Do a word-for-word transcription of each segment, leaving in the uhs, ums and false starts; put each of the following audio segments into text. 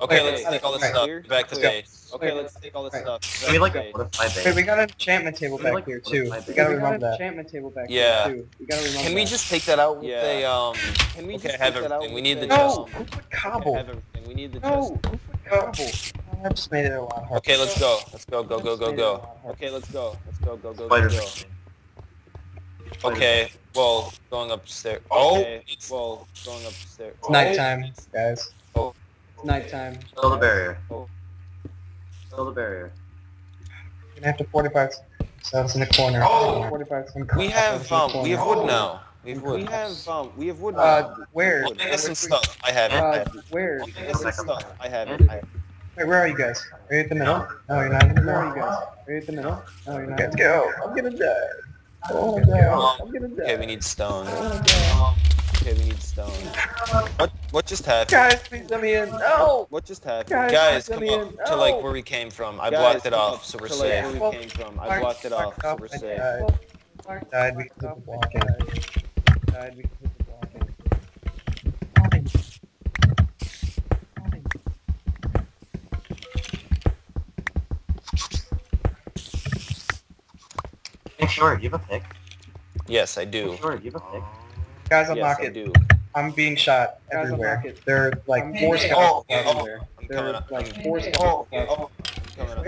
Okay, let's take all this stuff back to base. Okay, let's take all this stuff. Can we like fortify base? Wait, we got an enchantment table back here too. We gotta remove that. Enchantment table back here too. We gotta remove that. Can we just take that out with a um? Can we just have everything? We need the chest. No, cobble. Have everything. We need the chest. No, cobble. I just made it a lot harder. Okay, let's go. Let's go, go, go, go, go. Okay, let's go. Let's go, go, go, go. Okay, well, going upstairs. Oh, well, going upstairs. It's nighttime, guys. Oh. Nighttime. Build a barrier. Build oh. a barrier. We're gonna have to fortify ourselves in the corner. Oh! We have um, we have wood now. We have wood. We have um, we have wood now. Uh, where? I'll make us some stuff. I have it. Uh, where? I'll make us some stuff. I have it. Hey, where are you guys? Are you at the middle? No, you're not. Where are you guys? Are you at the middle? No, you're not. Let's go. I'm gonna die. I wanna die. I'm gonna die. Okay, we need stone. I wanna die. Okay, we need stone. What what just happened? Guys, please let me in. No! What just happened? Guys, guys come up no. to like where we came from. I guys, blocked it off, so we're safe. Like where we came from. I blocked it off, so we're safe. Died because of the blocking. Died because of the blocking. Morning. Morning. Make sure, do you have a pick? Yes, I do. Make sure, do you have a pick? Guys, I'm yes, knocking. I'm being shot guys, everywhere. There are like I'm four skeletons oh, yeah, oh, everywhere. I'm there are up. like four skeletons oh, oh, oh.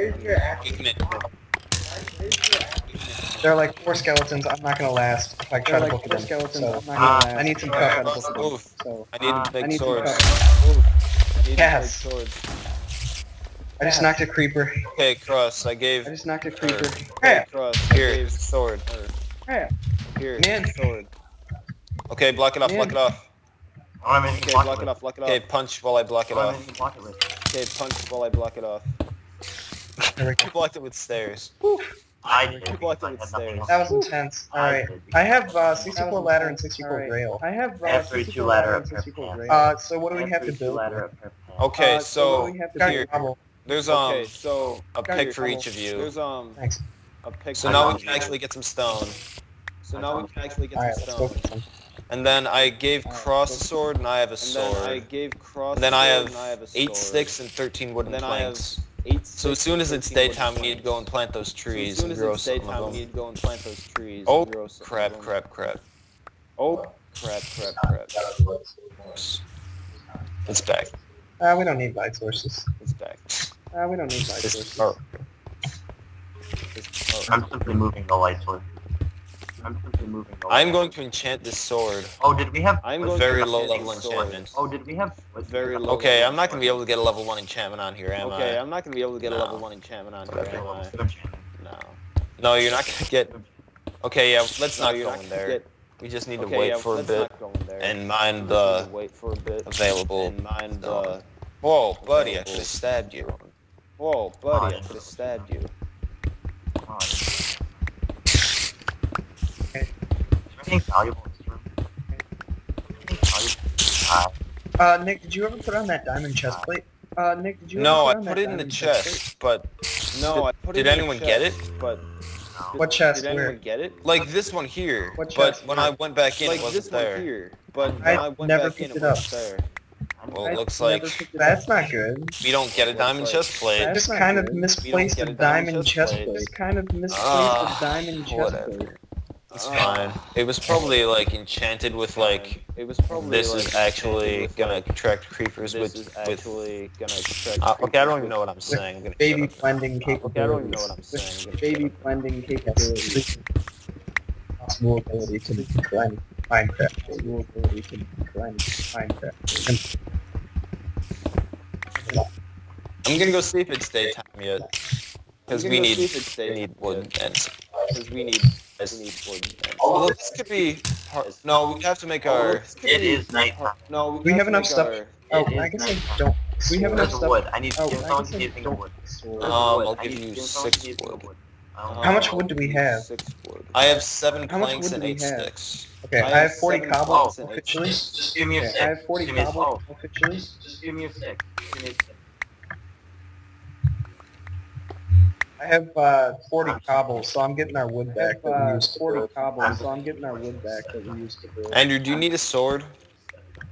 There are like four skeletons. I'm not gonna last if I try to like book them. So, ah, I need some cup edibles. So, I need a big sword. Yes. I just knocked a creeper. Okay, Cross. I gave. I just knocked a creeper. Hey, Cross. Here, here's the sword. Hey, here, man, sword. Okay, block it off, block it off. I'm in. Okay, block it off, block it off. Okay, punch while I block it off. Okay, punch while I block it off. You blocked it with stairs. I did. You blocked it with stairs. That was intense. Alright. I have uh, sixty-four ladder and sixty-four rail. I have uh, sixty-four ladder and sixty-four rail. Uh, so what do we have to build? Okay, so here. There's um a pick for each of you. There's um a pick. So now we can actually get some stone. So now we can actually get some stone. And then I gave Cross a sword, and I have a sword. Then I gave Cross. Then I have eight sticks and thirteen wooden planks. So as soon as it's daytime, we need to go and plant those trees and grow some of them. We need to go and plant those trees. Oh crap! Crap! Crap! Oh crap! Crap! Crap! It's back. Uh, we don't need light sources. It's back. Uh, we don't need light sources. I'm simply moving the light source. I'm simply moving over. I'm going to enchant this sword. Oh, did we have I'm a very low level enchantment? Oh, did we have very low? Okay, I'm not going to be able to get a level one enchantment on here, am okay, I? Okay, I'm not going to be able to get no. a level one enchantment on here, am I? No. No, you're not going to get. Okay, yeah, let's no, not go in there. Get... We just need to okay, wait yeah, for a bit and mind the wait for a bit available. And mind the. Uh, Whoa, buddy! Available. I just stabbed you. Whoa, buddy! I just stabbed you. Valuable uh, Nick, did you ever put on that diamond chest plate? Uh, Nick, did you no, ever put on that No, I put it in the chest, chest but... No, did, I put it Did in anyone the chest, get it? But... Did, what chest? Did anyone get it? Like this one here, what chest? but when I went back in, like it wasn't this there. One here, but when I, I went never back picked in, it, it wasn't there. Well, it looks like... That's not good. We don't get a diamond like, chest plate. That's just kind of misplaced a diamond chest plate. Just kind of misplaced a diamond chest plate. It's fine. It was probably like enchanted with like it was probably this like, is actually gonna like, attract creepers this with is actually with gonna attract uh, okay, I don't even know what I'm saying. I'm gonna baby blending capabilities. Okay, I don't even know what I'm saying. With baby blending capabilities. Possible ability to decline Minecraft. Possible ability to decline Minecraft. I'm gonna go see if it's daytime yet. Because we need we need wood and because we need Oh, this could be hard. No, we have to make our... It is nighttime. No, we, we have, have enough stuff. Our... Oh, I guess I don't... We have enough stuff. Wood. I need to give someone anything of wood. Um, I'll give you six wood. How much wood do we have? Six wood. I have seven planks and eight sticks. Okay, I have forty cobble, officially. Just give me a six. I have forty cobble, officially. Just give me a six. Give me a six. I have uh, forty cobbles, so I'm getting our wood back. I have, uh, we used to forty cobbles, so I'm getting our wood back that we used to build. Andrew, do you need a sword?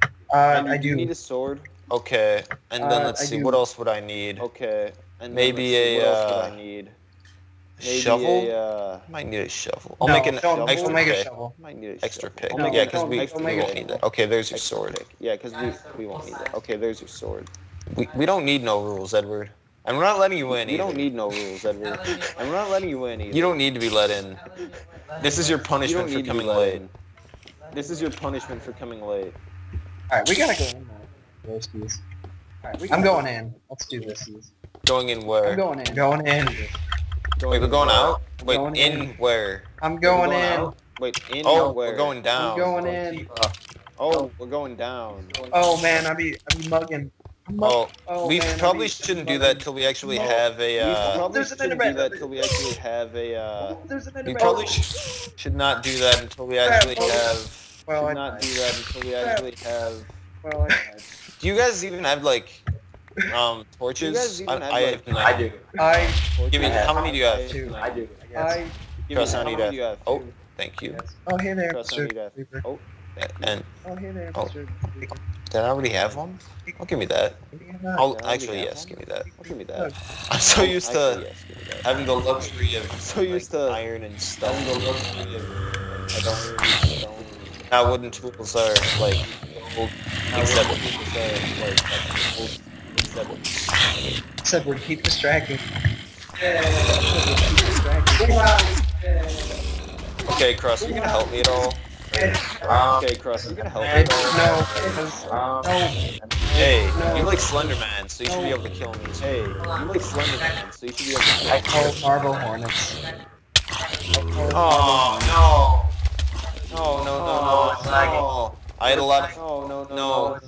Uh, Andrew, I do. Do you need a sword? Okay, and then uh, let's I see, do. what else would I need? Okay, and maybe then a, what else uh, would I need? Maybe shovel? A, uh... might need a shovel. I'll no, make an shovel. extra make pick. Shovel. Might need a extra shovel. pick. No, yeah, because we, we won't need that. Okay, there's your extra sword. Pick. Yeah, because we, we won't need that. Okay, there's your sword. We, we don't need no rules, Edward. And we're not letting you in either. You don't need no rules, Edward. And we're not letting you in either. You don't need to be let in. This is your punishment you for coming late. This is your punishment for coming late. Alright, we gotta go in now. Roasties. Alright, we I'm going go. in. Let's do this. Going in where? I'm going in. Going in. Wait, we're going out? Wait, going in. in where? I'm going, going in. Out? Wait, in oh, where? Oh, we're going down. I'm going in. Oh, we're going down. Oh, man, I be, I be mugging. Oh, oh, we man, probably I mean, shouldn't do that till we actually no. have a, uh... We shouldn't do that till we actually have a, uh... We probably sh should not do that until we actually have... Well, should I not do that until we actually have... Well, I do you guys even have, like, um, torches? I, have, I, like, have I do. I... Give me, how many do you have? Two. I do, I guess. I... Give me, how many do you have? Oh, thank you. Oh, hey there, Mister Reaper. Oh, and... Oh, hey there, Mister Reaper. Did I already have one? Oh, give me that. I'll, actually, yes, give me that. I'll give me that. I'm so used to having the luxury of so used to iron and stuff. I don't know how wooden tools are, like, old, except what people say, like, old, except what Except we're keep distracting. Okay, Cross, are you gonna help me at all? Um, okay, Cross, are you gonna help me? No, um, no. Hey, no. you like Slenderman, so you should be able to kill me. Hey, you like Slenderman, so you should be able to kill me. I call Marble Hornets. Oh, no. No, no, no, no, no. I had a lot of... Oh, no, no,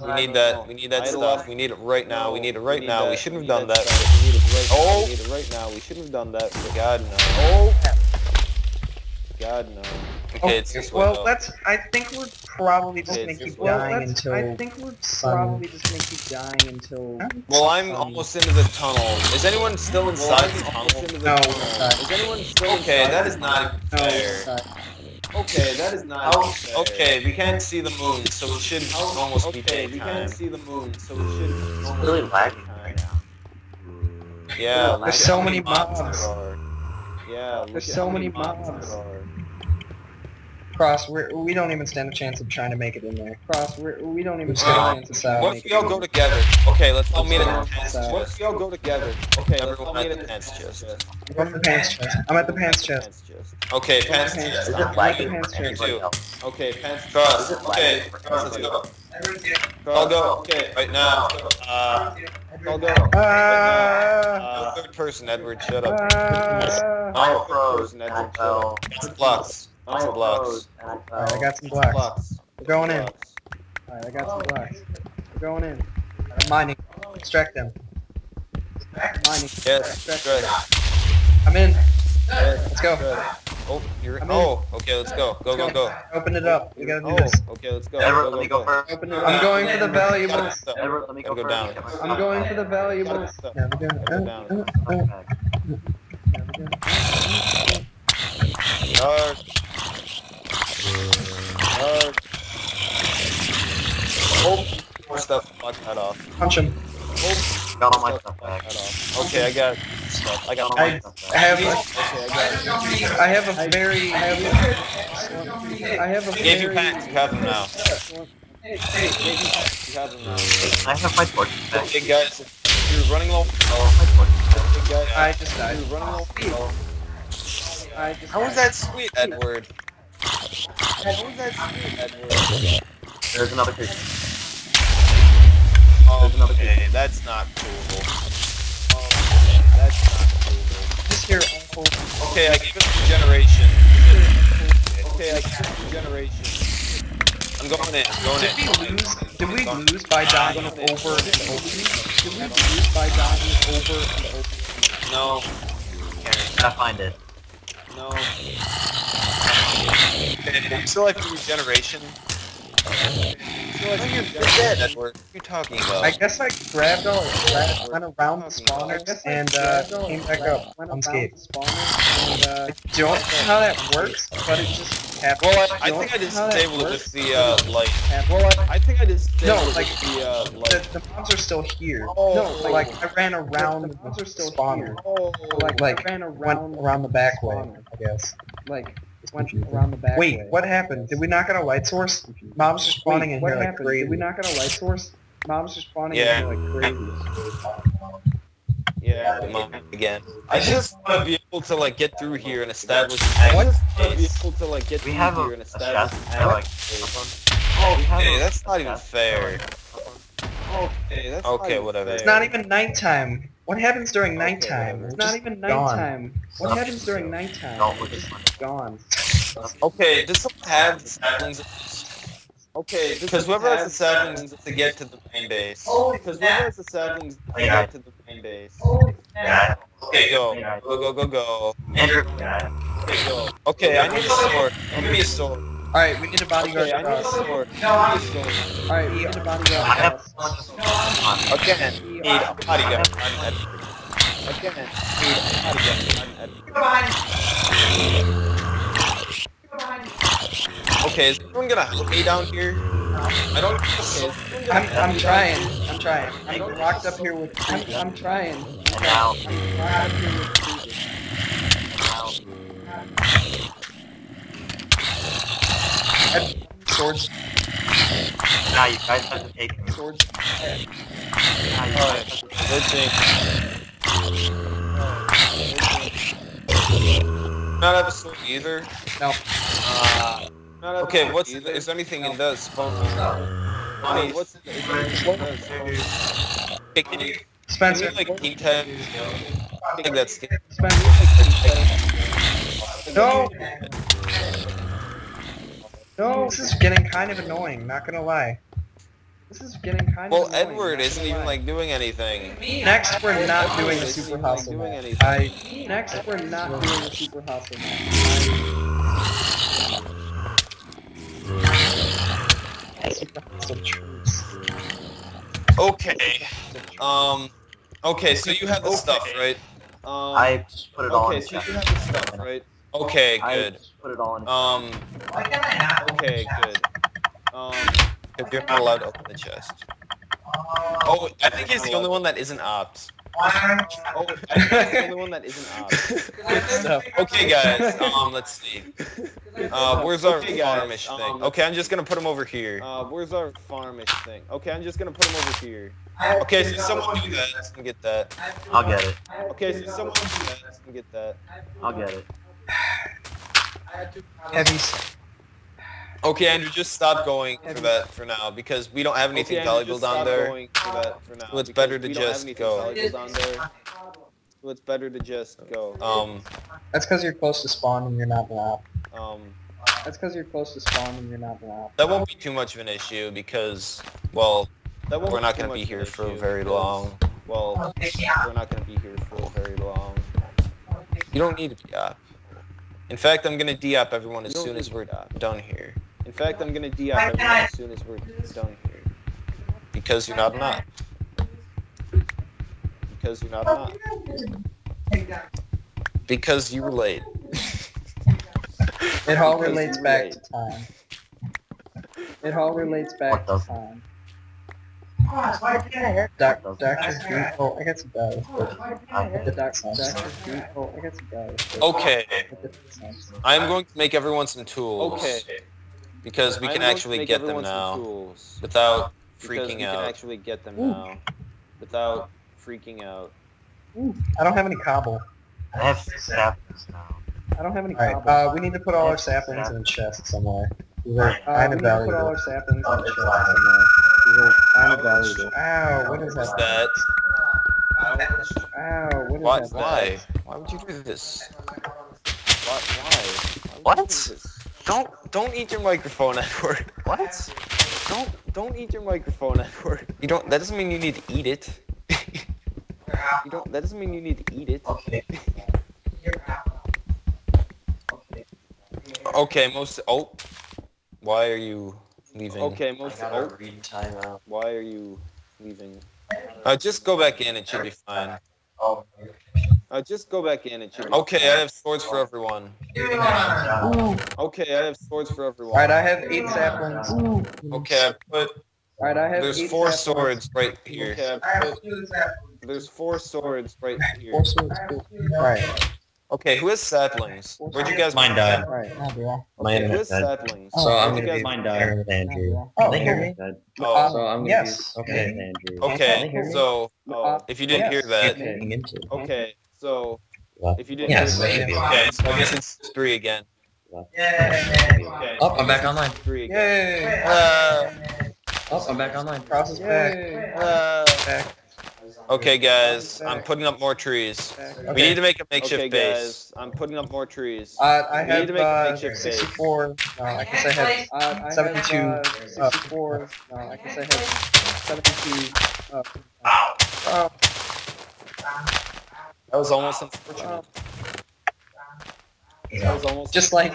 no. No, we need that. We need that stuff. We need it right now. We need it right now. We shouldn't have done that. We need it right now. Oh! We need it right now. We shouldn't have done that. God, no. Oh! God, no. Okay, it's this way. Well, let's. I think we're probably just gonna keep dying until. I think we're probably just gonna keep dying until. Well, I'm almost into the tunnel. Is anyone still inside the tunnel? No. Is anyone still? Okay, that is not fair. Okay, that is not fair. Okay, we can't see the moon, so it should almost be daytime. Okay, we can't see the moon, so it should almost be really lagging right now. Yeah. There's so many mobs. Yeah, there's so many mobs. Cross, we're, we don't even stand a chance of trying to make it in there. Cross, we're, we don't even stand uh, a chance of uh, What if we all go together? Okay, let's all meet at the pants chest. What if we all go together? Okay, let's all meet at the pants chest. I'm at the pants chest. I'm at the pants chest. Okay, pants chest. I'm at the pants chest. Okay, pants chest. Cross, okay, let's go. I'll go, okay, right now. Uh, I'll go. Uh, third person, Edward, shut up. I'm third person, Edward, shut up. It's blocks. Lots of blocks. Alright, I got some blocks. We're going in. Alright, I got some blocks. We're going in. I'm mining. Extract them. Mining. Yes, extract them. I'm in. Let's go. Oh, you're in. Oh, okay, let's go. Go, go, go. Open it up. We gotta do this. Okay, let's go. Edward, let me go first. I'm going for the valuables. Edward, let me go down. I'm going for the valuables. Yeah, we're doing it. Hard. Hard. Oh, more stuff got cut off. Punch him. Oh, got all my stuff back. Okay, I got stuff. I got all my stuff back. I have a, I have a very, I have a very... Gave you pants, you have them now. Hey, hey, you have them now. I have my torches back. Okay, guys, you're running low. Oh, my torches. I just died. You're running low. How was that sweet, Edward? How was that sweet, Edward? There's another creature. Oh, another okay, that's not cool. Oh, that's not cool. Just here, uncle. Okay, I gave it regeneration. Okay, I gave it regeneration. I'm going in. I'm going in. Did we lose? Did we lose by dodging over and over? Did we lose by dodging over and over? No. Gotta find it. No. Okay, do you still have regeneration? George, you're dead. What are you talking about? I guess I grabbed all the trash, went around the spawners, and uh, came back up unscathed. I don't know how that works, but it just happened. Well, I think I disabled it with the, uh, light. Well, I think I disabled it with the, uh, light. The mobs are still here. No, like, I ran around the spawner. Like, I went around the back way, I guess. Like... Went around the back Wait, way. What happened? Did we knock out a light source? Mobs are spawning Wait, in here like happened? crazy. Did we knock out a light source? Mobs are spawning yeah. in here like crazy. Yeah, mom again. I just want to be able to like get through here and establish. I just want to be able to like get through here and establish. Like, oh, hey, that's not even fair. Oh, hey, that's okay, whatever. It's not even nighttime. What happens during okay, nighttime? It's not even nighttime. Gone. What happens during nighttime? No, we're just gone. Okay, this will have the saplings. Okay, because whoever has the saplings to get to the main base. Oh, because whoever has the saplings to get to the main base. Oh, yeah. Okay, go, go, go, go, go. Andrew, okay, go. Okay, I need a sword. Give me a sword. All right, we need a bodyguard. Okay, I need a sword. No, I need a sword. All right, we need a bodyguard. Again, need a bodyguard. Again, need a bodyguard. Okay, is everyone gonna help me down here? I don't. Okay, I'm, I'm trying. I'm trying. I'm locked up here with. I'm, I'm trying. Now. Swords. Nah, you guys have to take me. Swords. Okay. Nah, you guys have to take me. Not have a sword either. No. Uh, not okay, what's either. Is there anything no. in those phones? No. Money. What's in those? Hey, can you Spencer? Can you, like T tag? You know? I think that's it. Spencer, like, no. No, this is getting kind of annoying, not gonna lie. This is getting kind well, of annoying. Well, Edward isn't even, like, doing anything. Next, we're not doing the super hustle. Next, we're not doing the super hustle. Super hustle. Okay. Um, okay, so you have the okay. stuff, right? Um, I put it all in. Okay, so you have the stuff, right? Okay, good. Put it on. Um. Okay, good. Um. If you're not allowed to open the chest. Oh, I think he's the only one that isn't opt. Oh, I think he's the only one that isn't opt. Okay, guys. Um. Let's see. Uh. Where's our farmish thing? Okay, I'm just gonna put him over here. Uh. Where's our farmish thing? Okay, I'm just gonna put him over here. Okay, so someone do that. Let's get that. I'll get it. Okay, so someone do that. Let's get that. I'll get it. Heavy. Okay, Andrew, just stop going heavy. for that for now because we don't have anything okay, Andrew, valuable down there. Going for that for now so it's better to just go. Down there. So it's better to just go. Um, that's because you're close to spawn and you're not blocked. Um, that's because you're close to spawn and you're not blocked. That won't be too much of an issue because, well, that we're not going to be here for very long. Well, we're not going to be here for very long. You don't need to be up. In fact, I'm gonna D-op everyone as soon as we're done here. In fact, I'm gonna D-op everyone as soon as we're done here. Because you're not not. Because you're not not. Because you relate. It all relates back to time. It all relates back to time. Doctor Drew, I got some dollars. The Doctor Drew, I got some dollars. Okay. I'm going to make everyone some tools. Okay. Because we can actually get them now. Without freaking out. We can actually get them now. Without freaking out. I don't have any cobble. I have saplings now. I don't have any cobble. Alright, uh, we need to put all our saplings in a chest somewhere. Uh, I'm we need to put all our saplings in a chest somewhere. I'm evaluated. Ow, what is that? that? Ow, what is why, that? Why? Why would you do this? Why? why? why what? Do this? Don't, don't eat your microphone, Edward. What? Don't, don't eat your microphone, Edward. You don't, that doesn't mean you need to eat it. you don't, that doesn't mean you need to eat it. Okay. okay, most, oh. Why are you... leaving. Okay, most I gotta read time out. Why are you leaving? Uh, just go back in, it should be fine. Oh. Uh, just go back in and shoot. Okay, I have swords for everyone. Ooh. Okay, I have swords for everyone. Alright, I have eight saplings. Ooh. Okay, I put... Alright, I have There's eight four saplings. swords right here. Okay, I put... There's four swords right here. Four swords. Alright. Okay, who has saplings? Where'd you guys... Mine died. Right. Okay, who has saplings? So I'm gonna guys... Mine died. Andrew. Oh, they hear me. Oh, so I'm yes. Use... Okay, Andrew. Okay, so... Oh, if you didn't yes. hear that... Okay. So, if you didn't yeah, hear it, okay, so I guess it's three again. Yeah. Okay. Oh, I'm back online. Three again. Yay. Uh, oh, I'm back online. Process back. Uh, back. Okay, guys, I'm putting up more trees. Okay. We need to make a makeshift okay, base. Guys, I'm putting up more trees. Uh, I we have, need to make uh, a makeshift sixty-four. Base. Uh, I guess I had uh, seventy-two. Uh, sixty-four. Uh, I guess I had seventy-two. Uh, Ow! Uh, That was almost unfortunate. Yeah. That was almost just like,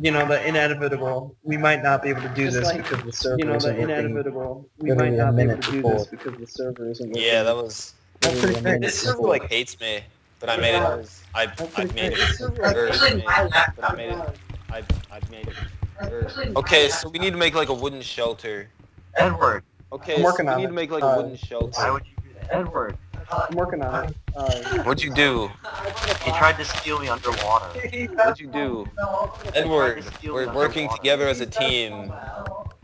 you know, the inevitable. We might not be able to do just this like, because the server you know, isn't the inevitable. We might not be able to do before. this because the server isn't working. Yeah, that was. That's pretty fair. This server like hates me, but I made it. I I made it. But I made it. I I made it. Okay, so we need to make like a wooden shelter. Edward. Okay, so we need to make like a wooden shelter. Why would you do that, Edward? I'm working on it. Uh, What'd you do? He tried to steal me underwater. What'd you do? Edward, we're working together as a team.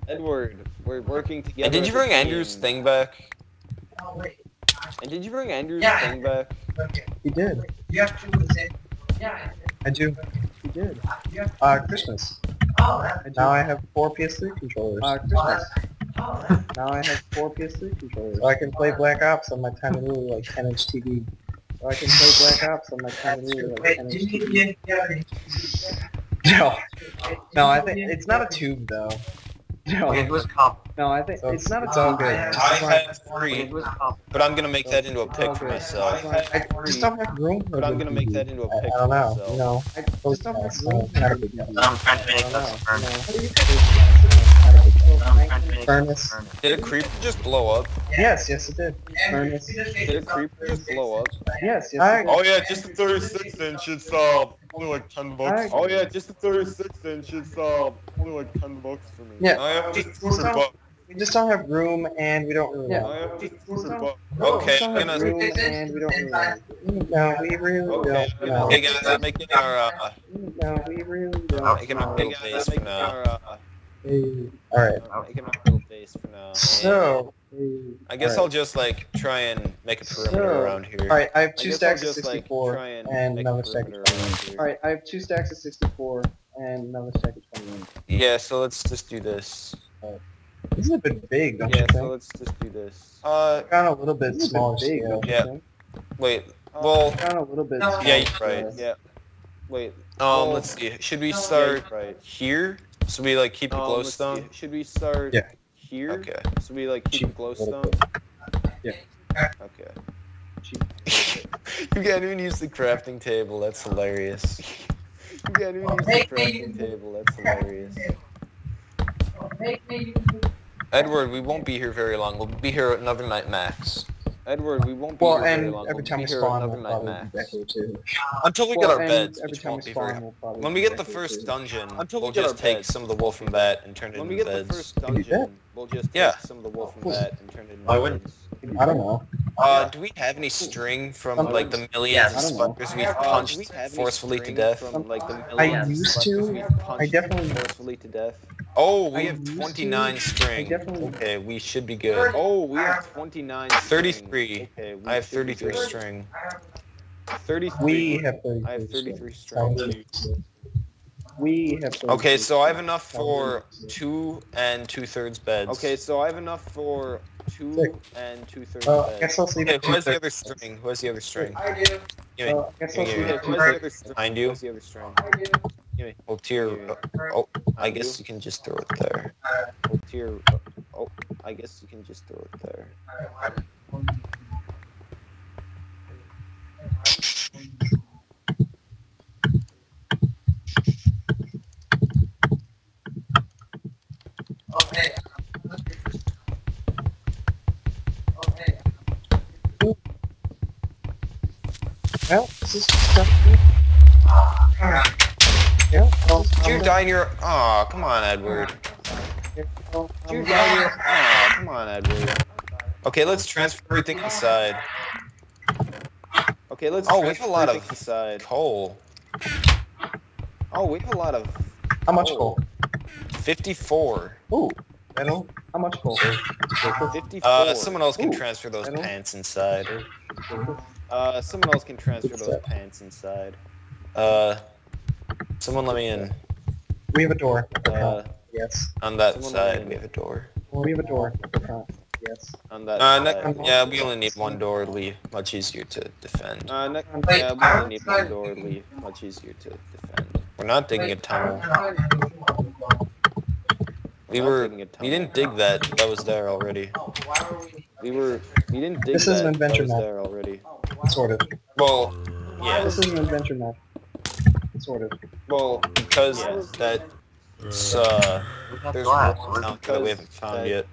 Edward, we're working together And did you bring Andrew's thing back? And did you bring Andrew's yeah. thing back? He did. Yeah, I do. He did. Uh, Christmas. And now I have four P S three controllers. Uh, Christmas. Now I have four P S three controllers. So I can play Black Ops on my tiny little like ten inch T V. So I can play Black Ops on my tiny little like ten inch T V. No, no, I think it's not a tube though. No, it was comp. No, I think so it's not a tube. So good. I had three, but I'm gonna make that into a pick for myself. I just don't have room. But I'm gonna make that into a pick for myself. I don't know. No, I just don't have room. I'm trying to make that. Furnace. Did a creeper just blow up? Yes, yes it did. Furnace. Did a creeper just blow up? Yes, yes it did. Oh yeah, just the thirty-six inch, it's uh, only like ten bucks. Oh yeah, just the thirty-six inch, it's uh, only like ten bucks for me. Yeah. I have just two hundred bucks. We just don't have room and we don't really yeah. I have just two hundred bucks. Okay, I'm gonna... Room and we don't really no, we really okay. don't. No. Okay guys, I'm making our uh... No, we really don't. I'm making our little base for now. Hey. Alright. I'm making my little base for now. So... I guess right. I'll just, like, try and make a perimeter so, around here. Alright, I have two I stacks of sixty-four like, and, and another stack of twenty-one. Alright, I have two stacks of sixty-four and another stack of twenty-one. Yeah, so let's just do this. Right. This is a bit big, don't yeah, you think? Yeah, so let's just do this. Uh, kind of a little bit smaller big, scale, yeah. Think? Wait, well... Uh, a little bit no. Yeah, you're right, yeah. Wait. Um, well, let's see. Should we start yeah, right. here? So we like keep um, glowstone? Should we start yeah. here? Okay. So we like keep glowstone? Yeah. Okay. You can't even use the crafting table, that's hilarious. You can't even use the crafting table, that's hilarious. Edward, we won't be here very long. We'll be here another night max. Edward, we won't be well, here very long. Every we'll time we spawn, another we'll night max. Until we well, get our beds, every time we spawn, we'll probably when we get the first too. dungeon, Until we'll we just take beds. some of the wool from that and turn it when into beds. When we get beds. the first dungeon, we'll just yeah. take some of the wool from that and turn it into I wouldn't. Beds. I don't know. Uh, do we have any string from like the millions yeah, of spiders we've punched uh, we forcefully to death? From, like, the I used to. I definitely forcefully to death. Oh, we I have twenty-nine to. string. Definitely... Okay, we should be good. Oh, we have twenty-nine thirty-three. Okay, I have thirty-three string. thirty-three. We have thirty-three. I have thirty-three string. We have thirty-three. Okay, so I have enough for two and two-thirds beds. Okay, so I have enough for two Six. and two-thirds uh, beds. I guess I'll see okay, who has the other string? Who has the other string? I do. Give me. I guess I'll see the other string. Mind you. Who has the other string? I do. Oh, tier. Oh, I guess you can just throw it there. Oh, tier. Oh, I guess you can just throw it there. Okay. Well, this is stuff. Yeah. Yeah. Well, Did you die in your? Aw, oh, come on, Edward. Did you die in your? Aw, oh, come on, Edward. Okay, let's transfer everything inside. Okay, let's. Oh, we have a lot of inside. coal. Oh, we have a lot of. How much coal? Fifty-four. Ooh. How much coal? fifty-four. Uh, someone else can Ooh. transfer those Mental? pants inside. Uh, someone else can transfer those pants inside. Uh, someone let me in. We have a door. Uh, yes. On that someone side, we have a door. We have a door. Yes. On that uh, side. Yeah, we only need one door. Leave. Much easier to defend. Uh, next, yeah, we only need one door. Leave. Much easier to defend. We're not digging a tunnel. We were. We didn't dig that. That was there already. Oh, why were we? We were. We didn't dig that. This is an adventure map. There already. Sort of. Well, yeah. This is an adventure map. Sort of. Well, because yes. that's uh. There's one that we haven't found yet.